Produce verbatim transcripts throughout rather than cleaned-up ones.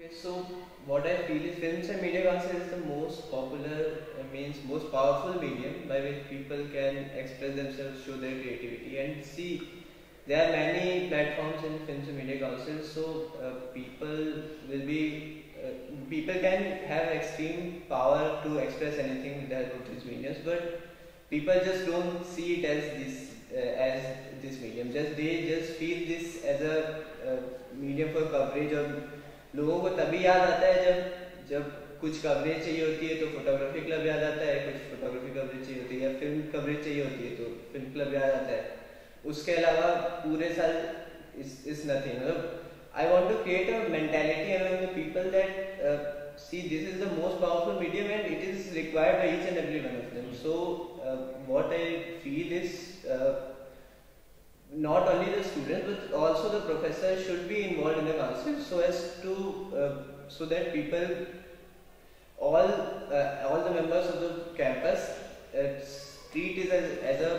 Okay, so what I feel is Films and Media Council is the most popular, uh, means most powerful medium by which people can express themselves, show their creativity, and see there are many platforms in Films and Media Council. So uh, people will be, uh, people can have extreme power to express anything with their these mediums, but people just don't see it as this uh, as this medium. Just they just feel this as a uh, medium for coverage of. लोगों को तभी याद आता है जब जब कुछ coverage चाहिए होती है तो फोटोग्राफी क्लब याद आता है, कुछ फोटोग्राफी कवरेज चाहिए होती है या फिल्म कवरेज चाहिए होती है तो फिल्म क्लब याद आता है. उसके अलावा पूरे साल इज नथिंग. मतलब I want to create a mentality among the people that see this is the most powerful medium and it is required by each and every one of them. So what I feel is not only the students but also the professors should be involved in the council, so as to uh, so that people, all uh, all the members of the campus uh, treat it as, as a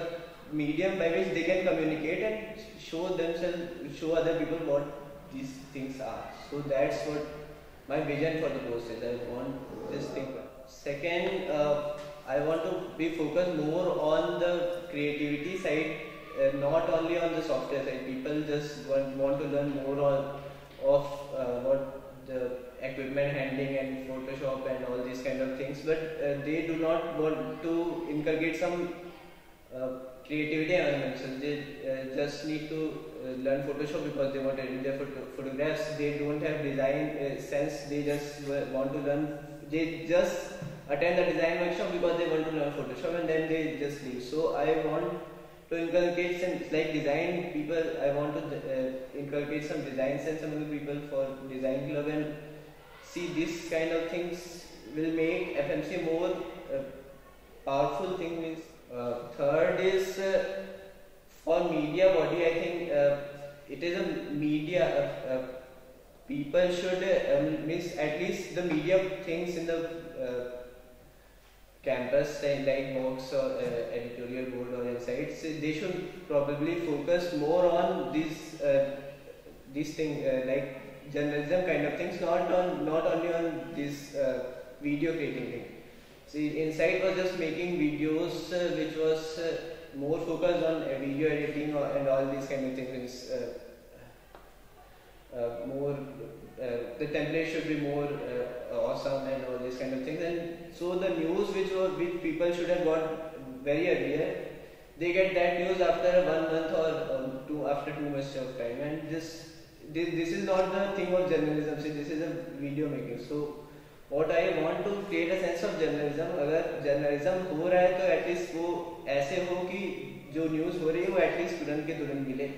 medium by which they can communicate and show themselves, show other people what these things are. So that's what my vision for the course is. I want this thing. Second, uh, I want to be focused more on the creativity side. Uh, not only on the software side, people just want, want to learn more on, of uh, what the equipment handling and Photoshop and all these kind of things, but uh, they do not want to inculcate some uh, creativity among themselves. They uh, just need to uh, learn Photoshop because they want to edit their photo photographs. They don't have design uh, sense. They just want to learn. They just attend the design workshop because they want to learn Photoshop and then they just leave. So I want to inculcate some, like design people, I want to uh, inculcate some design sense among the people for design club, and see this kind of things will make F M C more uh, powerful thing. Means uh, third is uh, for media body. I think uh, it is a media uh, uh, people should uh, um, means at least the media things in the uh, campus, like mocks or uh, editorial board or insights, they should probably focus more on these uh, these thing uh, like journalism kind of things, not on not only on this uh, video creating thing. See, Insight was just making videos uh, which was uh, more focused on uh, video editing or, and all these kind of things. Uh, uh, more uh, the template should be more uh, awesome and all these kind of things. And so the news which were which people should have got very earlier, they get that news after one month or um, two after too much of time. And this, this this is not the thing of journalism. See, this is a video making. So what I want to create a sense of journalism. अगर journalism हो रहा है तो at least वो ऐसे हो कि जो news हो रही है वो at least तुरंत के तुरंत मिले.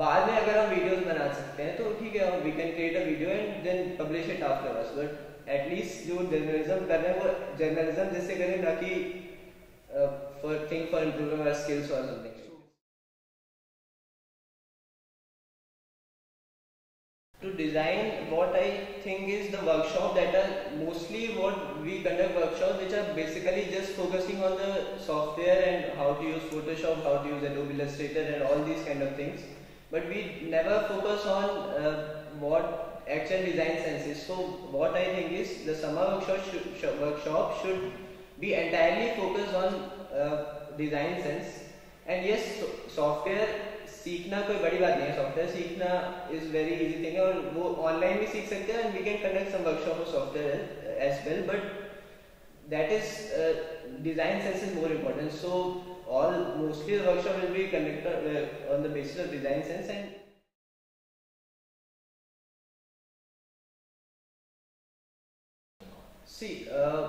बाद में अगर हम videos बना सकते हैं तो ठीक है, we can create a video and then publish it after us. But at least जो जर्नलिज्म कर रहे हैं वो जर्नलिज्म जैसे करें, ना कि for thing for improving our skills और something. To design what I think is the workshop that are mostly what we conduct workshop which are basically just focusing on the software and how to use Photoshop, how to use Adobe Illustrator and all these kind of things. But we never focus on what actual design senses. So what I think is the summer workshop should, sh workshop should be entirely focused on uh, design sense. And yes, so, software सीखना कोई बड़ी बात नहीं है. Software सीखना is very easy thing और वो online भी सीख सकते हैं and we can conduct some workshop on software as well. But that is uh, design sense is more important. So all mostly the workshop will be conducted uh, on the basis of design sense. And see, uh,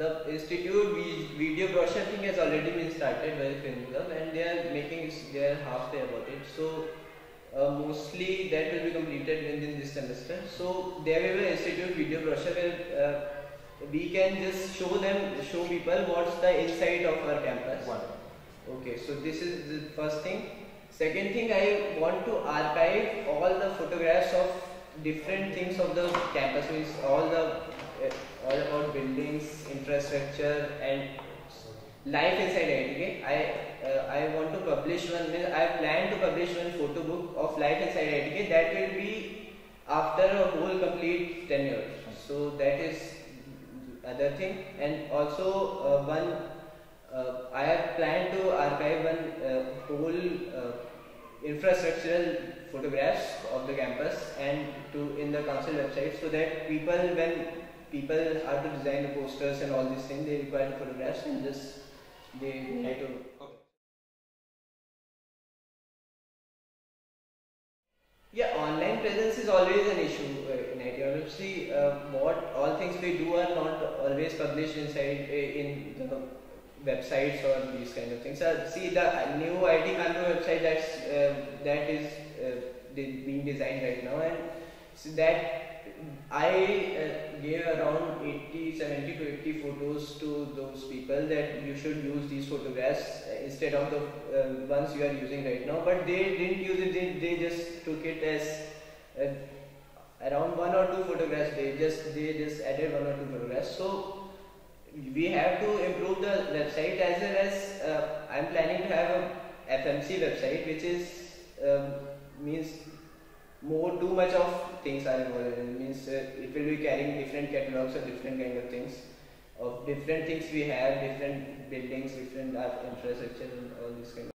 the institute video brochure thing has already been started by Film Club and they are making their halfway about it. So uh, mostly that will be completed within this semester. So there will be an institute video brochure where uh, we can just show them, show people what's the inside of our campus. One. Okay, so this is the first thing. Second thing, I want to archive all the photographs of different things of the campus, means all the Uh, all about buildings, infrastructure, and life inside I I T. Okay? I uh, I want to publish one. I plan to publish one photo book of life inside I I T. That will be after a whole complete tenure. So that is other thing. And also uh, one uh, I have planned to archive one uh, whole uh, infrastructural photographs of the campus and to in the council website, so that people, when people are to design the posters and all these things, they require photographs and just they try to. Okay. Yeah, online presence is always an issue in I T. Obviously, uh, what all things we do are not always published inside in the websites or these kind of things. So, see, the new I I T Kanpur website that's uh, that is uh, being designed right now, and so that I uh, gave around eighty, seventy to eighty photos to those people that you should use these photographs instead of the uh, ones you are using right now. But they didn't use it; they, they just took it as uh, around one or two photographs. They just they just added one or two photographs. So we have to improve the website, as well as uh, I'm planning to have a F M C website, which is um, means more too much of things are involved. It means uh, it will be carrying different catalogs or different kind of things, of different things we have, different buildings, different infrastructure, and all these kind of.